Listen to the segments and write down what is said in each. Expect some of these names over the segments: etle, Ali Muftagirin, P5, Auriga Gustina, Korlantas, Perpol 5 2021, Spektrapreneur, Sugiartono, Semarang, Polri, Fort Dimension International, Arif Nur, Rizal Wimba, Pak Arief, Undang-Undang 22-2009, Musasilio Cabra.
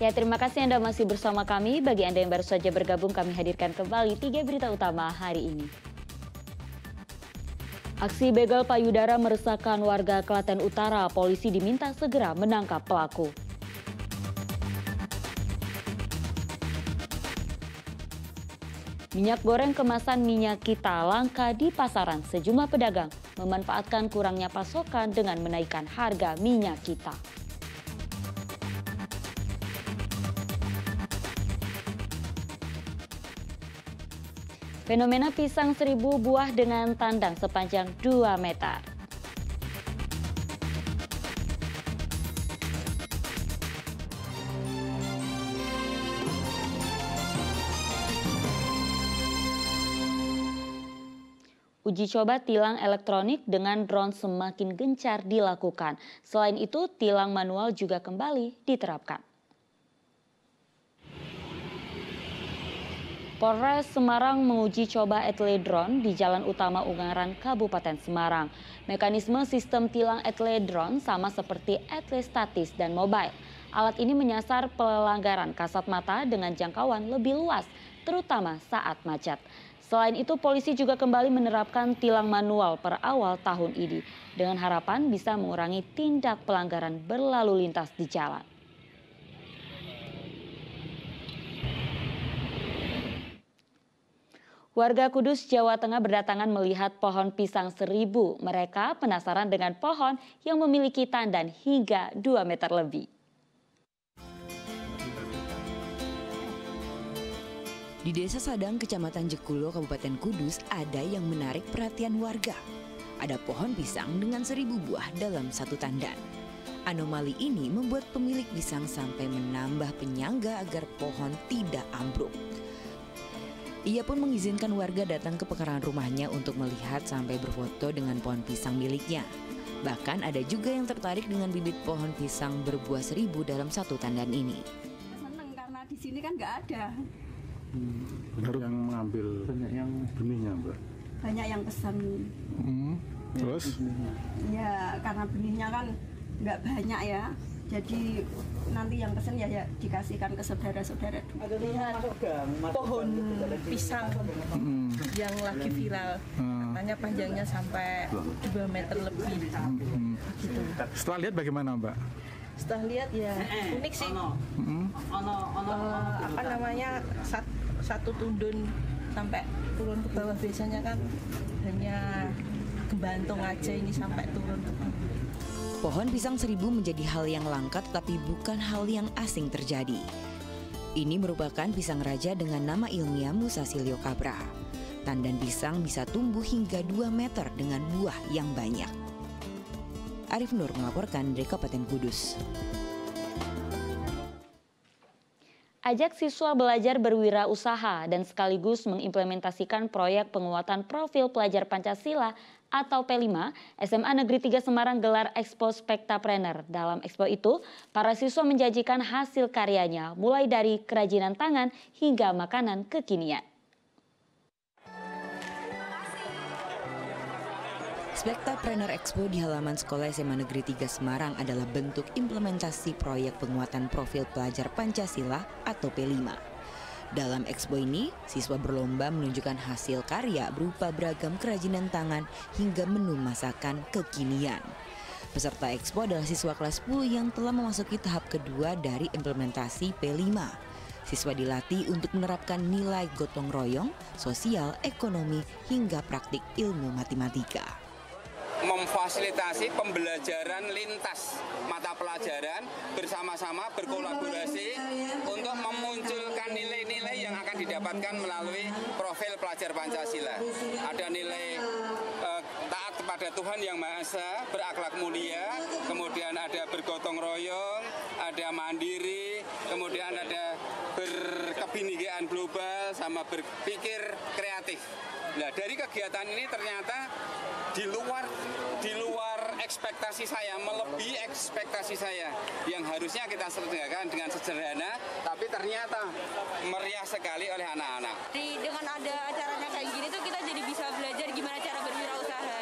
Ya, terima kasih Anda masih bersama kami. Bagi Anda yang baru saja bergabung, kami hadirkan kembali 3 berita utama hari ini. Aksi begal payudara meresahkan warga Klaten Utara. Polisi diminta segera menangkap pelaku. Minyak goreng kemasan minyak kita langka di pasaran. Sejumlah pedagang memanfaatkan kurangnya pasokan dengan menaikkan harga minyak kita. Fenomena pisang 1000 buah dengan tandang sepanjang 2 meter. Uji coba tilang elektronik dengan drone semakin gencar dilakukan. Selain itu, tilang manual juga kembali diterapkan. Polres Semarang menguji coba etle drone di Jalan Utama Ungaran, Kabupaten Semarang. Mekanisme sistem tilang etle drone sama seperti etle statis dan mobile. Alat ini menyasar pelanggaran kasat mata dengan jangkauan lebih luas, terutama saat macet. Selain itu, polisi juga kembali menerapkan tilang manual per awal tahun ini dengan harapan bisa mengurangi tindak pelanggaran berlalu lintas di jalan. Warga Kudus, Jawa Tengah berdatangan melihat pohon pisang 1000. Mereka penasaran dengan pohon yang memiliki tandan hingga 2 meter lebih. Di Desa Sadang, Kecamatan Jekulo, Kabupaten Kudus, ada yang menarik perhatian warga. Ada pohon pisang dengan 1000 buah dalam satu tandan. Anomali ini membuat pemilik pisang sampai menambah penyangga agar pohon tidak ambruk. Ia pun mengizinkan warga datang ke pekarangan rumahnya untuk melihat sampai berfoto dengan pohon pisang miliknya. Bahkan ada juga yang tertarik dengan bibit pohon pisang berbuah 1000 dalam satu tandan ini. Senang karena di sini kan nggak ada. Benar yang mengambil banyak yang benihnya, Mbak. Banyak yang pesan. Terus? Ya karena benihnya kan nggak banyak ya. Jadi nanti yang pesan ya dikasihkan ke saudara-saudara. Lihat pohon pisang yang lagi viral. Katanya panjangnya sampai 2 meter lebih. Gitu. Setelah lihat bagaimana, Mbak? Setelah lihat ya unik sih. Apa namanya, satu tundun sampai turun ke bawah, biasanya kan hanya kebantung aja, ini sampai turun ke bawah. Pohon pisang 1000 menjadi hal yang langka tetapi bukan hal yang asing terjadi. Ini merupakan pisang raja dengan nama ilmiah Musasilio Cabra. Tandan pisang bisa tumbuh hingga 2 meter dengan buah yang banyak. Arif Nur melaporkan dari Kabupaten Kudus. Ajak siswa belajar berwirausaha dan sekaligus mengimplementasikan proyek penguatan profil pelajar Pancasila atau P5, SMA Negeri 3 Semarang gelar Expo Spektrapreneur. Dalam expo itu, para siswa menjanjikan hasil karyanya mulai dari kerajinan tangan hingga makanan kekinian. Spektrapreneur Expo di halaman Sekolah SMA Negeri 3 Semarang adalah bentuk implementasi proyek penguatan profil pelajar Pancasila atau P5. Dalam Expo ini, siswa berlomba menunjukkan hasil karya berupa beragam kerajinan tangan hingga menu masakan kekinian. Peserta Expo adalah siswa kelas 10 yang telah memasuki tahap kedua dari implementasi P5. Siswa dilatih untuk menerapkan nilai gotong royong, sosial, ekonomi, hingga praktik ilmu matematika. Memfasilitasi pembelajaran lintas mata pelajaran bersama-sama berkolaborasi untuk memunculkan nilai-nilai yang akan didapatkan melalui profil pelajar Pancasila. Ada nilai taat kepada Tuhan Yang Maha Esa, berakhlak mulia, kemudian ada bergotong royong, ada mandiri, kemudian ada berkebinikan global, sama berpikir kreatif. Nah, dari kegiatan ini ternyata di luar ekspektasi saya, melebihi ekspektasi saya yang harusnya kita selenggarakan dengan sederhana, tapi ternyata meriah sekali oleh anak-anak. Dengan ada acaranya kayak gini tuh kita jadi bisa belajar gimana cara berwirausaha.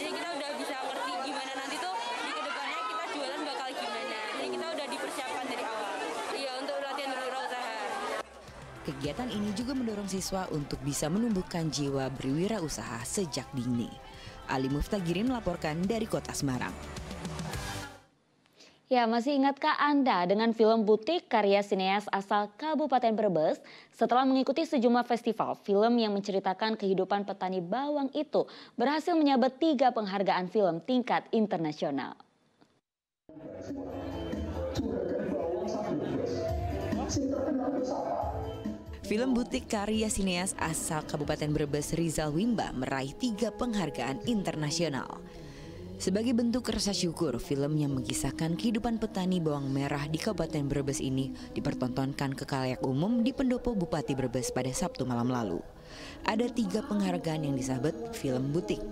Jadi kita udah bisa ngerti gimana nanti tuh di kedepannya kita jualan bakal gimana. Jadi kita udah dipersiapkan dari awal. Iya, untuk Kegiatan ini juga mendorong siswa untuk bisa menumbuhkan jiwa berwirausaha sejak dini. Ali Muftagirin melaporkan dari Kota Semarang. Ya, masih ingatkah Anda dengan film Butik karya sineas asal Kabupaten Brebes? Setelah mengikuti sejumlah festival, film yang menceritakan kehidupan petani bawang itu berhasil menyabet 3 penghargaan film tingkat internasional. Film Butik karya sineas asal Kabupaten Brebes Rizal Wimba meraih 3 penghargaan internasional. Sebagai bentuk rasa syukur, film yang mengisahkan kehidupan petani bawang merah di Kabupaten Brebes ini dipertontonkan ke khalayak umum di pendopo Bupati Brebes pada Sabtu malam lalu. Ada 3 penghargaan yang disabet film Butik.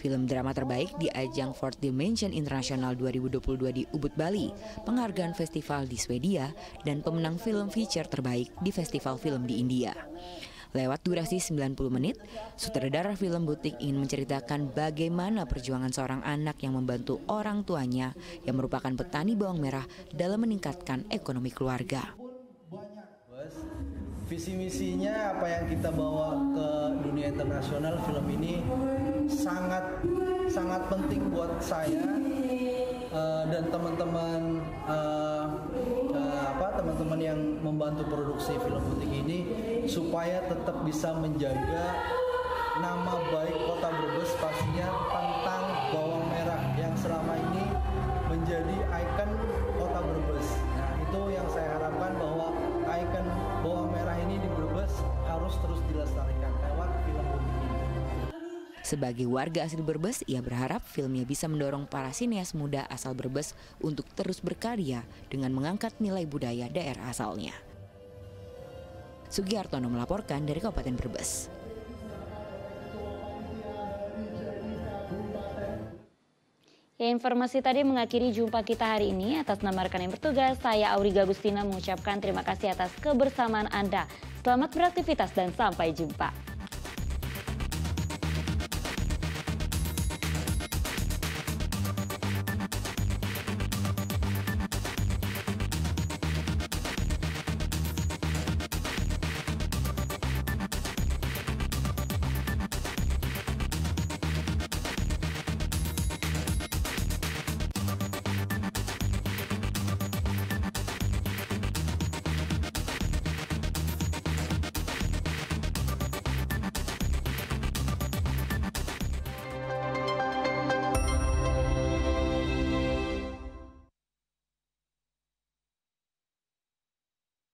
Film drama terbaik di ajang Fort Dimension International 2022 di Ubud, Bali, penghargaan festival di Swedia, dan pemenang film feature terbaik di festival film di India. Lewat durasi 90 menit, sutradara film Butik ingin menceritakan bagaimana perjuangan seorang anak yang membantu orang tuanya yang merupakan petani bawang merah dalam meningkatkan ekonomi keluarga. Visi misinya apa yang kita bawa ke dunia internasional, film ini sangat penting buat saya dan teman-teman teman-teman yang membantu produksi film Butik ini supaya tetap bisa menjaga nama baik Kota Brebes pastinya tentang bawang merah yang selama ini menjadi ikon Kota Brebes. Nah, itu yang saya harapkan bahwa ikon bawang merah ini di Brebes harus terus dilestarikan lewat film Butik ini. Sebagai warga asli Brebes, ia berharap filmnya bisa mendorong para sineas muda asal Brebes untuk terus berkarya dengan mengangkat nilai budaya daerah asalnya. Sugiartono melaporkan dari Kabupaten Brebes. Ya, informasi tadi mengakhiri jumpa kita hari ini. Atas nama rekan yang bertugas, saya Auriga Gustina mengucapkan terima kasih atas kebersamaan Anda. Selamat beraktivitas dan sampai jumpa.